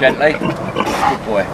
Gently. Good boy.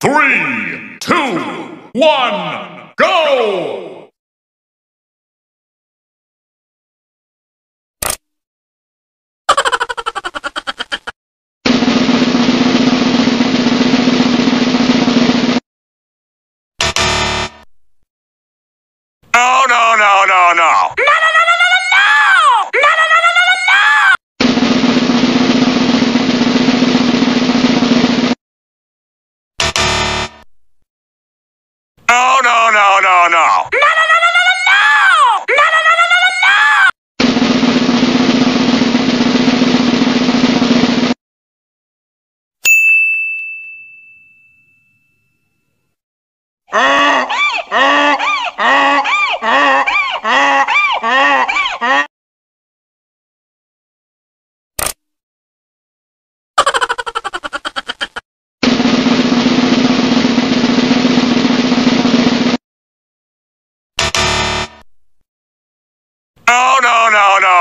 One, go! Oh, no! No! No, no, no, no.